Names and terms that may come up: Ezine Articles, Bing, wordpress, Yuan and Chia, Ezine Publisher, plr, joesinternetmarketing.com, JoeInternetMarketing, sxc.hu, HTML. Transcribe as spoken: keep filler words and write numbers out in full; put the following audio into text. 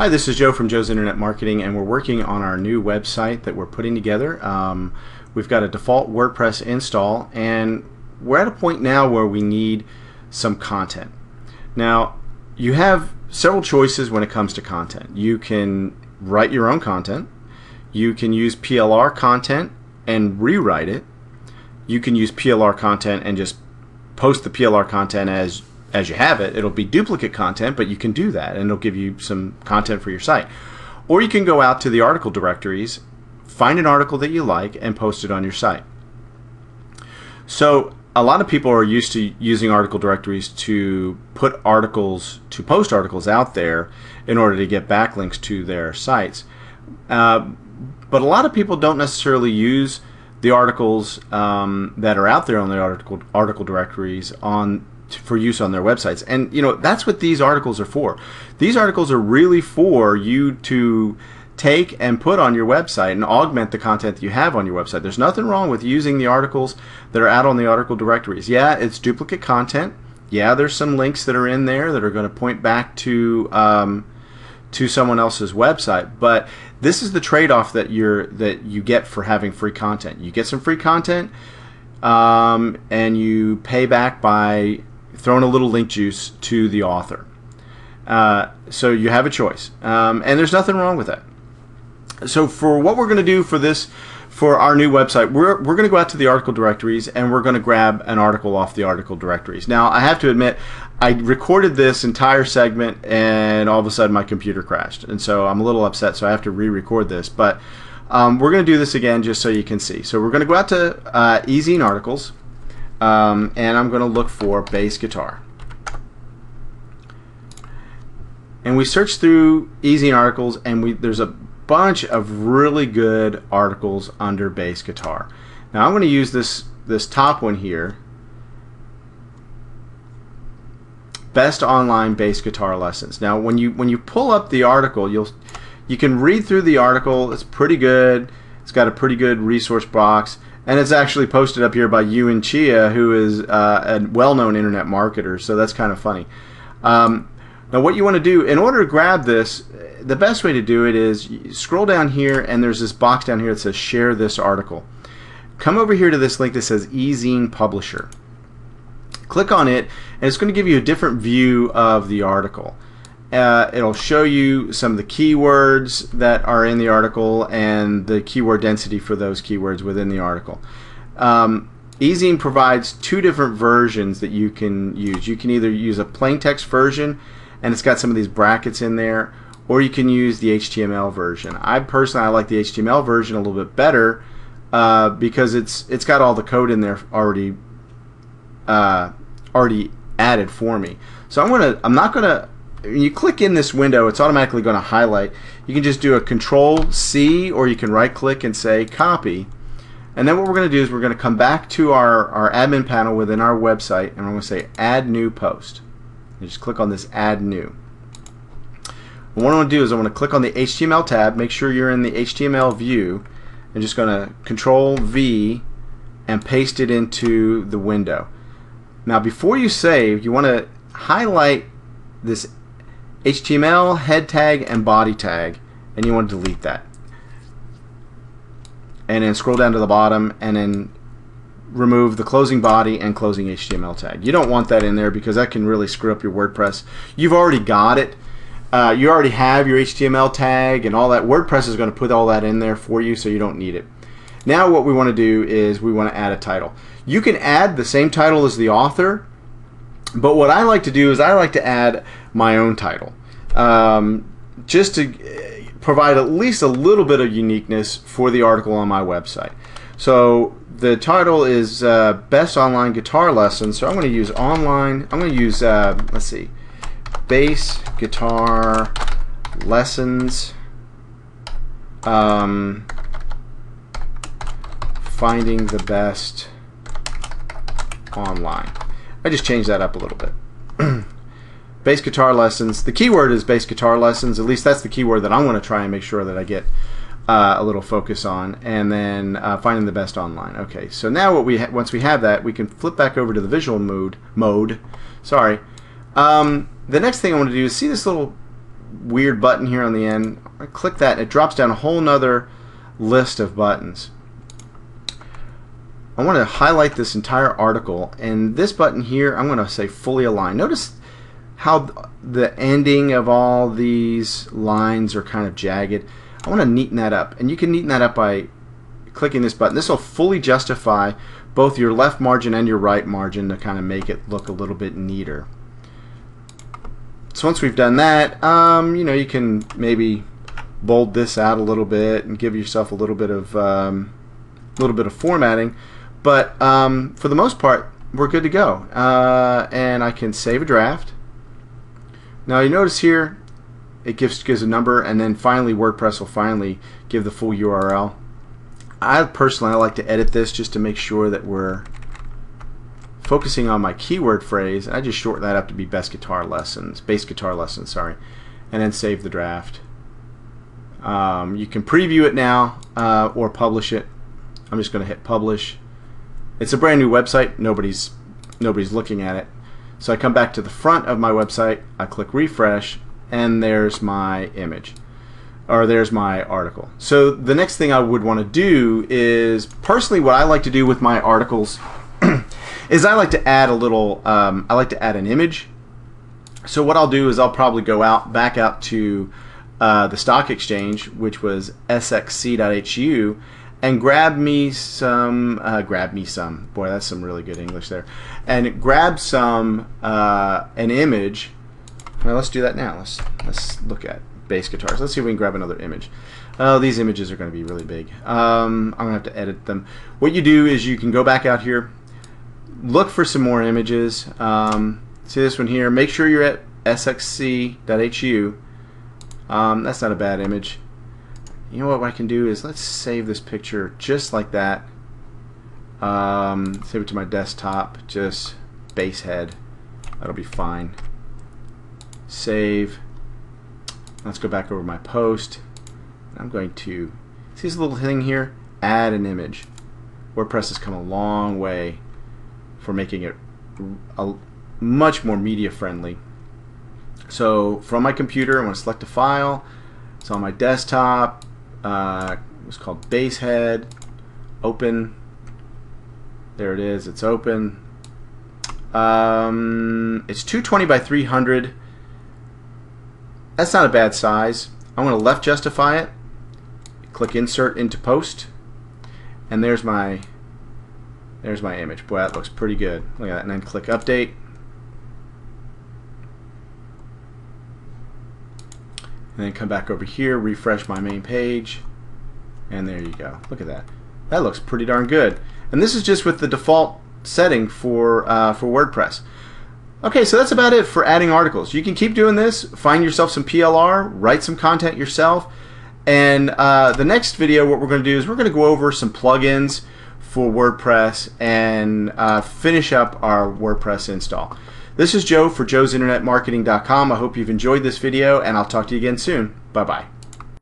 Hi, this is Joe from Joe's Internet Marketing, and we're working on our new website that we're putting together. Um, we've got a default WordPress install, and we're at a point now where we need some content. Now, you have several choices when it comes to content. You can write your own content, you can use P L R content and rewrite it, you can use P L R content and just post the P L R content as as you have it. It'll be duplicate content, but you can do that and it'll give you some content for your site. Or you can go out to the article directories, find an article that you like, and post it on your site. So a lot of people are used to using article directories to put articles, to post articles out there in order to get backlinks to their sites. Uh, but a lot of people don't necessarily use the articles um, that are out there on the article, article directories on for use on their websites. And you know, that's what these articles are for. These articles are really for you to take and put on your website and augment the content that you have on your website. There's nothing wrong with using the articles that are out on the article directories. Yeah, it's duplicate content. Yeah, there's some links that are in there that are going to point back to um, to someone else's website, but this is the trade-off that you're that you get for having free content. You get some free content um, and you pay back by throwing a little link juice to the author. Uh, so you have a choice, um, and there's nothing wrong with that. So for what we're going to do for this, for our new website, we're, we're going to go out to the article directories and we're going to grab an article off the article directories. Now, I have to admit, I recorded this entire segment and all of a sudden my computer crashed, and so I'm a little upset, so I have to re-record this, but um, we're going to do this again just so you can see. So we're going to go out to uh, Ezine Articles, Um, and I'm going to look for bass guitar. And we search through Ezine Articles, and we there's a bunch of really good articles under bass guitar. Now I'm going to use this this top one here, best online bass guitar lessons. Now when you when you pull up the article, you'll you can read through the article. It's pretty good. It's got a pretty good resource box. And it's actually posted up here by Yuan and Chia, who is uh, a well-known internet marketer, so that's kind of funny. Um, now what you want to do, in order to grab this, the best way to do it is scroll down here, and there's this box down here that says share this article. Come over here to this link that says Ezine Publisher. Click on it, and it's going to give you a different view of the article. Uh, it'll show you some of the keywords that are in the article and the keyword density for those keywords within the article. Um, Ezine provides two different versions that you can use. You can either use a plain text version, and it's got some of these brackets in there, or you can use the H T M L version. I personally I like the H T M L version a little bit better uh, because it's it's got all the code in there already uh, already added for me. So I'm gonna I'm not gonna When you click in this window, it's automatically going to highlight. You can just do a control C, or you can right click and say copy. And then what we're going to do is we're going to come back to our, our admin panel within our website, and we're going to say add new post. You just click on this add new. And what I want to do is I want to click on the H T M L tab, make sure you're in the H T M L view, and just going to control V and paste it into the window. Now before you save, you want to highlight this H T M L, head tag, and body tag, and you want to delete that. And then scroll down to the bottom and then remove the closing body and closing H T M L tag. You don't want that in there because that can really screw up your WordPress. You've already got it. Uh, you already have your H T M L tag and all that. WordPress is going to put all that in there for you, so you don't need it. Now what we want to do is we want to add a title. You can add the same title as the author, but what I like to do is I like to add my own title um, just to provide at least a little bit of uniqueness for the article on my website. So the title is uh, Best Online Guitar Lessons, so I'm going to use online, I'm going to use, uh, let's see, Bass Guitar Lessons um, Finding the Best Online. I just changed that up a little bit. Bass guitar lessons. The keyword is bass guitar lessons. At least that's the keyword that I want to try and make sure that I get uh, a little focus on. And then uh, finding the best online. Okay. So now what we ha once we have that, we can flip back over to the visual mode. Mode. Sorry. Um, the next thing I want to do is see this little weird button here on the end. I click that, it drops down a whole nother list of buttons. I want to highlight this entire article, and this button here I'm going to say fully aligned. Notice how the ending of all these lines are kind of jagged. I want to neaten that up, and you can neaten that up by clicking this button. This will fully justify both your left margin and your right margin to kind of make it look a little bit neater. So once we've done that, um, you know, you can maybe bold this out a little bit and give yourself a little bit of um, little bit of formatting, but um, for the most part we're good to go. Uh, and I can save a draft. Now you notice here it gives gives a number, and then finally WordPress will finally give the full U R L. I personally I like to edit this just to make sure that we're focusing on my keyword phrase. I just shorten that up to be best guitar lessons, bass guitar lessons, sorry, and then save the draft. Um, you can preview it now uh, or publish it. I'm just going to hit publish. It's a brand new website. Nobody's nobody's looking at it. So I come back to the front of my website. I click refresh, and there's my image. Or there's my article. So the next thing I would want to do is, personally what I like to do with my articles is I like to add a little, um, I like to add an image. So what I'll do is I'll probably go out, back out to uh, the stock exchange, which was s x c dot h u, and grab me some, uh, grab me some, boy that's some really good English there, and grab some, uh, an image. Now let's do that now, let's, let's look at bass guitars. Let's see if we can grab another image. Uh, these images are going to be really big. Um, I'm going to have to edit them. What you do is you can go back out here, look for some more images. Um, see this one here. Make sure you're at s x c dot h u. Um, that's not a bad image. You know what I can do is let's save this picture just like that. Um, save it to my desktop. Just bass head. That'll be fine. Save. Let's go back over my post. I'm going to see this little thing here, add an image. WordPress has come a long way for making it a, much more media friendly. So from my computer I'm going to select a file. It's on my desktop. Uh, it's called Basehead. Open. There it is. It's open. Um, it's two twenty by three hundred. That's not a bad size. I'm going to left justify it, click insert into post, and there's my there's my image. Boy, that looks pretty good. Look at that, and then click update. And then come back over here, refresh my main page, and there you go. Look at that. That looks pretty darn good. And this is just with the default setting for uh, for WordPress. Okay, so that's about it for adding articles. You can keep doing this, find yourself some P L R, write some content yourself, and uh, the next video what we're going to do is we're going to go over some plugins for WordPress and uh, finish up our WordPress install. This is Joe for joes internet marketing dot com. I hope you've enjoyed this video, and I'll talk to you again soon. Bye-bye.